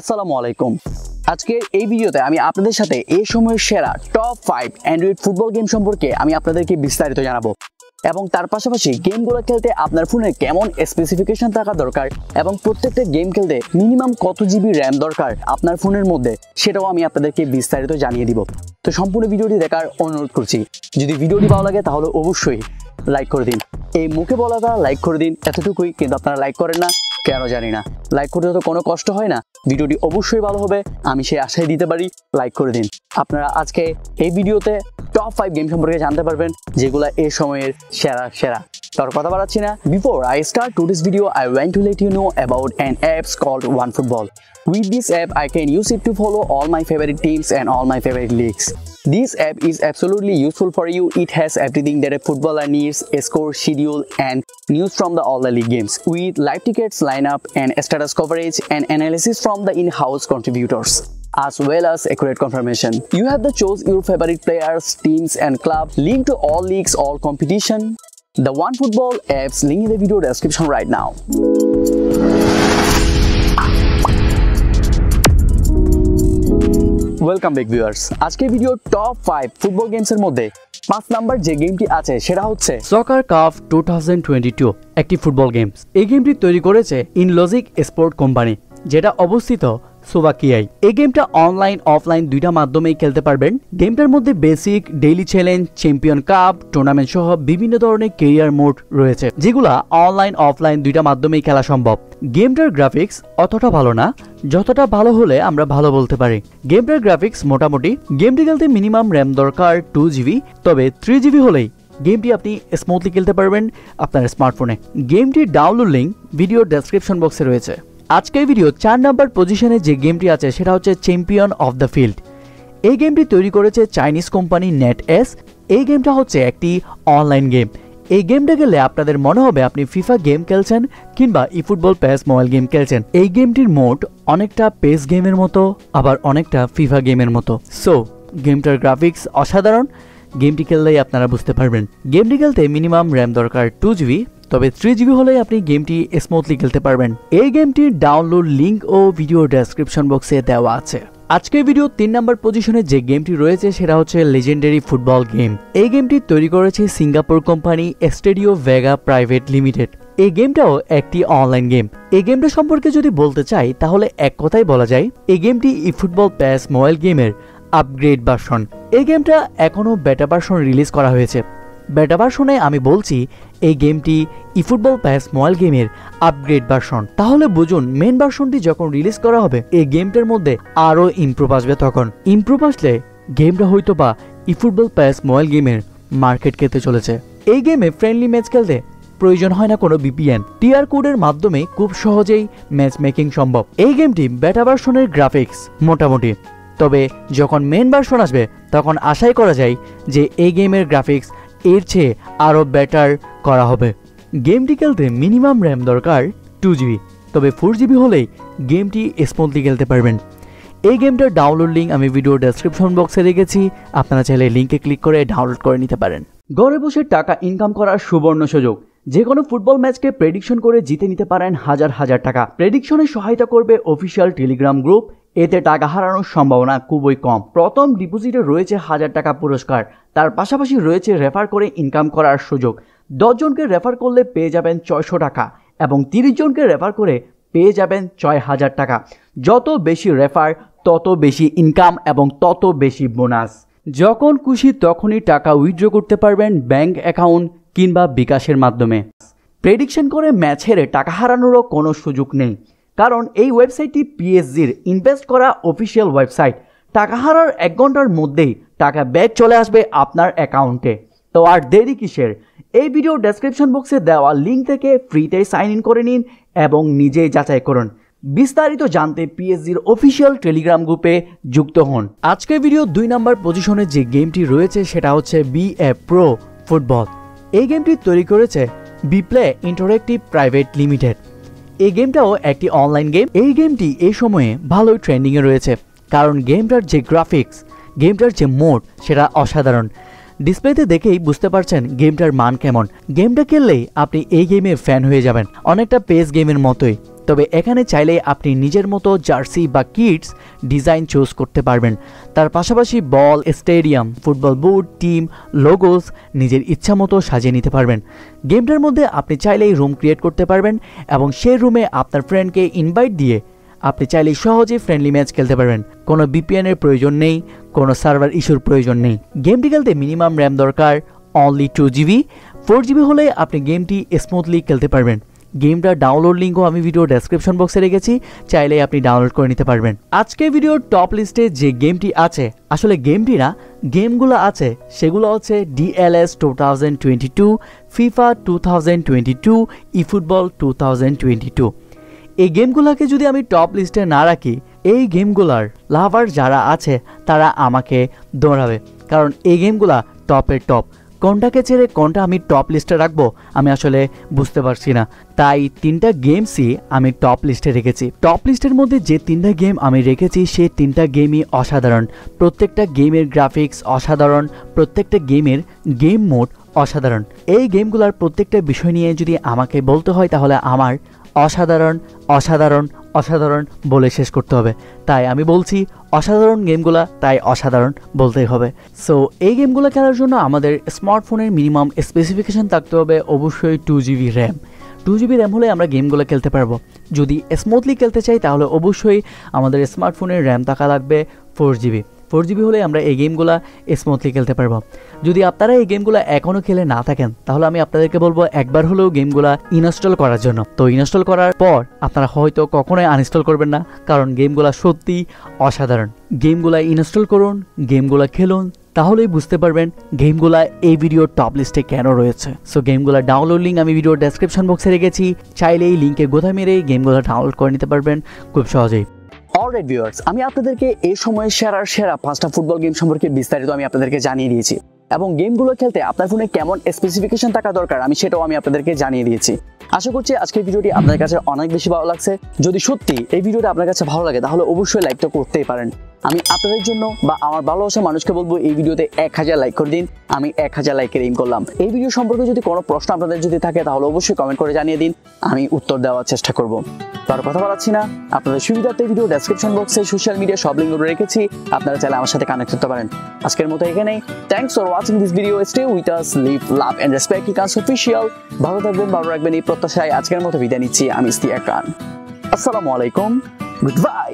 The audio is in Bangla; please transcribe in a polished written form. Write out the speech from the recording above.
আসসালামু আলাইকুম। আজকের এই ভিডিওতে আমি আপনাদের সাথে এই সময়ের সেরা টপ 5 অ্যান্ড্রয়েড ফুটবল গেম সম্পর্কে আমি আপনাদেরকে বিস্তারিত জানাবো, এবং তার পাশাপাশি গেমগুলো খেলতে আপনার ফোনে কেমন স্পেসিফিকেশন থাকা দরকার এবং প্রত্যেকটা গেম খেলতে মিনিমাম কত জিবি র্যাম দরকার আপনার ফোনের মধ্যে, সেটাও আমি আপনাদেরকে বিস্তারিত জানিয়ে দিব। তো সম্পূর্ণ ভিডিওটি দেখার অনুরোধ করছি। যদি ভিডিওটি ভালো লাগে তাহলে অবশ্যই লাইক করে দিন। এই মুখে বলাটা লাইক করে দিন এতটুকুই, কিন্তু আপনারা লাইক করেন না, কেন জানি না। লাইক করতে তো কোনো কষ্ট হয় না, ভিডিওটি অবশ্যই ভালো হবে আমি সেই আশাই দিতে পারি। লাইক করে দিন। আপনারা আজকে এই ভিডিওতে টপ 5 গেম সম্পর্কে জানতে পারবেন, যেগুলো এই সময়ের সেরা। তার কথা বাড়াচ্ছি না। Before I start today's video, I want to let you know about an app called OneFootball. With this app, I can use it to follow all my favorite teams and all my favorite leagues. This app is absolutely useful for you. It has everything that a footballer needs: a score schedule and news from all the league games, with live tickets, lineup and status coverage, and analysis from the in-house contributors, as well as accurate confirmation. You have to choose your favorite players, teams and club, link to all leagues, all competition. The OneFootball app's link in the video description right now. Welcome back viewers. আজকের ভিডিও টপ 5 ফুটবল গেমস এর মধ্যে 5 নাম্বার যে গেমটি আছে সেটা হচ্ছে সকার কাপ 2022 একটি ফুটবল গেমস। এই গেমটি তৈরি করেছে ইনলজিক স্পোর্ট কোম্পানি, যেটা অবস্থিত সোভাকিয়ায়। এই গেমটা অনলাইন অফলাইন দুইটা মাধ্যমেই খেলতে পারবেন। গেমটার মধ্যে basic, daily challenge, champion cup, tournament সহ বিভিন্ন ধরনের ক্যারিয়ার মোড রয়েছে, যেগুলা অনলাইন অফলাইন দুইটা মাধ্যমেই খেলা সম্ভব। গেমটার গ্রাফিক্স অতটা ভালো না, যতটা ভালো হলে আমরা ভালো বলতে পারি। গেমটার গ্রাফিক্স মোটামুটি। গেমটি খেলতে মিনিমাম র্যাম দরকার 2 জিবি, তবে 3 জিবি হলেই গেমটি আপনি স্মুথলি খেলতে পারবেন আপনার স্মার্টফোনে। গেমটির ডাউনলোড লিঙ্ক ভিডিও ডেসক্রিপশন বক্সে রয়েছে। আজকের ভিডিও 4 নাম্বার পজিশনে যে গেমটি আছে সেটা হচ্ছে চ্যাম্পিয়ন অফ দ্য ফিল্ড। এই গেমটি তৈরি করেছে চাইনিজ কোম্পানি NetEase। এই গেমটা হচ্ছে একটি অনলাইন গেম। এই গেমটা খেলে আপনাদের মনে হবে আপনি ফিফা গেম খেলছেন কিংবা e football PES mobile game খেলছেন। এই গেমটির মোড অনেকটা পেস গেমের মতো, আবার অনেকটা ফিফা গেমের মতো। সো গেমটার গ্রাফিক্স অসাধারণ, গেমটি খেললেই আপনারা বুঝতে পারবেন। গেমটি খেলতে মিনিমাম র্যাম দরকার 2 জিবি, তবে 3 জিবি হলে আপনি গেমটি স্মুথলি খেলতে পারবেন। এই গেমটির ডাউনলোড লিঙ্ক ও ভিডিও ডেসক্রিপশন বক্সে দেওয়া আছে। আজকের ভিডিও 3 নাম্বার পজিশনে যে গেমটি রয়েছে সেটা হচ্ছে লেজেন্ডারি ফুটবল গেম। এই গেমটি তৈরি করেছে Singapore company studio Vega private limited. এই গেমটাও একটি অনলাইন গেম। এই গেমটা সম্পর্কে যদি বলতে চাই তাহলে এক কথাই বলা যায়, এই গেমটি ই ফুটবল প্যাস মোবাইল গেমের আপগ্রেড ভার্সন। এই গেমটা এখনও বেটা ভার্সন রিলিজ করা হয়েছে। বেটা ভার্সনে আমি বলছি এই গেমটি ই ফুটবল প্যাস মোবাইল গেমের আপগ্রেড ভার্সন। তাহলে বুঝুন মেন ভার্সনটি যখন রিলিজ করা হবে এই গেমটার মধ্যে আরও ইমপ্রুভ আসবে। তখন ইমপ্রুভ আসলে গেমটা হয়তো বা ই ফুটবল প্যাস মোবাইল গেমের মার্কেট খেতে চলেছে। এই গেমে ফ্রেন্ডলি ম্যাচ খেলতে প্রয়োজন হয় না কোনো VPN, টিআর কোডের মাধ্যমে খুব সহজেই ম্যাচ মেকিং সম্ভব। এই গেমটি বেটা ভার্সনের গ্রাফিক্স মোটামুটি, তবে যখন মেন ভার্সন আসবে তখন আশাই করা যায় যে এই গেমের গ্রাফিক্স এর চেয়ে আরও বেটার করা হবে। গেমটি খেলতে মিনিমাম র্যাম দরকার 2 জিবি, তবে 4 জিবি হলেই গেমটি স্মুথলি খেলতে পারবেন। এই গেমটার ডাউনলোড লিঙ্ক আমি ভিডিও ডেসক্রিপশন বক্সে রেখেছি, আপনারা চাইলে লিঙ্কে ক্লিক করে ডাউনলোড করে নিতে পারেন। ঘরে বসে টাকা ইনকাম করার সুবর্ণ সুযোগ। যে কোনো ফুটবল ম্যাচকে প্রেডিকশন করে জিতে নিতে পারেন হাজার হাজার টাকা। প্রেডিকশনে সহায়তা করবে অফিসিয়াল টেলিগ্রাম গ্রুপ, এতে টাকা হারানোর সম্ভাবনা খুবই কম। প্রথম ডিপোজিটে রয়েছে 1000 টাকা পুরস্কার, তার পাশাপাশি রয়েছে রেফার করে ইনকাম করার সুযোগ। 10 জনকে রেফার করলে পেয়ে যাবেন 600 টাকা এবং 30 জনকে রেফার করে পেয়ে যাবেন 6000 টাকা। যত বেশি রেফার তত বেশি ইনকাম এবং তত বেশি বোনাস। যখন খুশি তখনই টাকা উইথড্র করতে পারবেন ব্যাংক অ্যাকাউন্ট কিংবা বিকাশের মাধ্যমে। প্রেডিকশন করে ম্যাচ হেরে টাকা হারানোরও কোনো সুযোগ নেই, কারণ এই ওয়েবসাইটটি PSG'র ইনভেস্ট করা অফিসিয়াল ওয়েবসাইট। টাকা হারার 1 ঘন্টার মধ্যেই টাকা ব্যাক চলে আসবে আপনার অ্যাকাউন্টে। তো আর দেরি কিসের? এই ভিডিও ডেসক্রিপশন বক্সে দেওয়া লিঙ্ক থেকে ফ্রিতে সাইন ইন করে নিন এবং নিজেই যাচাই করুন। বিস্তারিত জানতে PSG'র অফিসিয়াল টেলিগ্রাম গ্রুপে যুক্ত হন। আজকের ভিডিও 2 নাম্বার পজিশনে যে গেমটি রয়েছে সেটা হচ্ছে BA Pro ফুটবল। এই গেমটি তৈরি করেছে বিপ্লে ইন্টারেক্টিভ প্রাইভেট লিমিটেড। এই গেমটাও একটি অনলাইন গেম। এই গেমটি এই সময়ে ভালোই ট্রেন্ডিংয়ে রয়েছে, কারণ গেমটার যে গ্রাফিক্স, গেমটার যে মোড সেটা অসাধারণ। ডিসপ্লেতে দেখেই বুঝতে পারছেন গেমটার মান কেমন। গেমটা খেললেই আপনি এই গেমের ফ্যান হয়ে যাবেন, অনেকটা পেস গেমের মতোই। তবে এখানে চাইলে আপনি নিজের মতো জার্সি বা কিটস ডিজাইন চুজ করতে পারবেন। তার পাশাপাশি ball, stadium, football boot, team, logos নিজের ইচ্ছা মতো সাজিয়ে নিতে পারবেন। গেমটার মধ্যে আপনি চাইলেই রুম ক্রিয়েট করতে পারবেন এবং সেই রুমে আপনার ফ্রেন্ডকে ইনভাইট দিয়ে আপনি চাইলে সহজে ফ্রেন্ডলি ম্যাচ খেলতে পারবেন। কোনো বিপিএনের প্রয়োজন নেই, কোনো সার্ভার ইস্যুর প্রয়োজন নেই। গেমটি খেলতে মিনিমাম র্যাম দরকার অনলি 2 GB, 4 GB হলে আপনি গেমটি স্মুথলি খেলতে পারবেন। গেমটার ডাউনলোড লিঙ্কও আমি ভিডিও ডেসক্রিপশন বক্সে রেখেছি, চাইলে আপনি ডাউনলোড করে নিতে পারবেন। আজকের ভিডিওর টপ লিস্টে যে গেমটি আছে, আসলে গেমটি না, গেমগুলো আছে সেগুলো হচ্ছে DLS 2022, FIFA 2022, eFootball 2022। এই গেমগুলোকে যদি আমি টপ লিস্টে না রাখি, এই গেমগুলার লাভার যারা আছে তারা আমাকে দৌড়াবে, কারণ এই গেমগুলা টপের টপ। কোনটাকে ছেড়ে কোনটা আমি টপ লিস্টে রাখবো আমি আসলে বুঝতে পারছি না, তাই 3টা গেমসই আমি টপ লিস্টে রেখেছি। টপ লিস্টের মধ্যে যে 3টা গেম আমি রেখেছি সেই 3টা গেমই অসাধারণ। প্রত্যেকটা গেমের গ্রাফিক্স অসাধারণ, প্রত্যেকটা গেমের গেম মোড অসাধারণ। এই গেমগুলোর প্রত্যেকটা বিষয় নিয়ে যদি আমাকে বলতে হয় তাহলে আমার অসাধারণ অসাধারণ অসাধারণ বলে শেষ করতে হবে। তাই আমি বলছি অসাধারণ গেমগুলা, তাই অসাধারণ বলতেই হবে। সো এই গেমগুলো খেলার জন্য আমাদের স্মার্টফোনের মিনিমাম স্পেসিফিকেশান থাকতে হবে অবশ্যই 2 GB র্যাম। 2 GB র্যাম হলে আমরা গেমগুলো খেলতে পারবো। যদি স্মুথলি খেলতে চাই তাহলে অবশ্যই আমাদের স্মার্টফোনের র্যাম থাকা লাগবে 4 GB। 4 GB হলে আমরা এই গেমগুলো স্মুথলি খেলতে পারব। যদি আপনারা এই গেমগুলো এখনও খেলে না থাকেন তাহলে আমি আপনাদেরকে বলবো একবার হলেও গেমগুলো ইনস্টল করার জন্য। তো ইনস্টল করার পর আপনারা হয়তো কখনোই আনইনস্টল করবেন না, কারণ গেমগুলো সত্যি অসাধারণ। গেমগুলো ইনস্টল করুন, গেমগুলো খেলুন, তাহলেই বুঝতে পারবেন গেমগুলা এই ভিডিওর টপ লিস্টে কেন রয়েছে। সো গেমগুলা ডাউনলোড লিঙ্ক আমি ভিডিওর ডেসক্রিপশন বক্সে রেখেছি, চাইলে এই লিঙ্কে গোথা মেরে গেমগুলো ডাউনলোড করে নিতে পারবেন খুব সহজেই। অলরাইট ভিউয়ার্স, আমি আপনাদেরকে এই সময়ে সেরা 5টা ফুটবল গেম সম্পর্কে বিস্তারিত আমি আপনাদেরকে জানিয়ে দিয়েছি এবং গেমগুলো খেলতে আপনার ফোনে কেমন স্পেসিফিকেশন থাকা দরকার আমি সেটাও আমি আপনাদেরকে জানিয়ে দিয়েছি। আশা করছি আজকের ভিডিওটি আপনার কাছে অনেক বেশি ভালো লাগছে। যদি সত্যি এই ভিডিওটা আপনার কাছে ভালো লাগে তাহলে অবশ্যই লাইকটা করতেই পারেন। আমি আপনাদের জন্য বা আমার ভালোবাসা মানুষকে বলবো এই ভিডিওতে 1000 লাইক করে দিন। আমি 1000 লাইকের এইম করলাম। এই ভিডিও সম্পর্কে যদি কোনো প্রশ্ন আপনাদের যদি থাকে তাহলে অবশ্যই কমেন্ট করে জানিয়ে দিন, আমি উত্তর দেওয়ার চেষ্টা করব। তার কথা বলাচ্ছি না, আপনাদের সুবিধার্থে ভিডিও ডেসক্রিপশন বক্সে সোশ্যাল মিডিয়া সব লিঙ্ক রেখেছি, আপনারা চাইলে আমার সাথে কানেক্ট করতে পারেন। আজকের মতো এখানেই। Thanks for watching this video. Stay with us, live, love and respect ইকাস অফিশিয়াল। ভালো থাকবেন, ভালো রাখবেন এই প্রত্যাশায় আজকের মতো বিদায় নিচ্ছি। আমি ইস্তিয়াক খান। আসসালামু আলাইকুম, গুড বাই।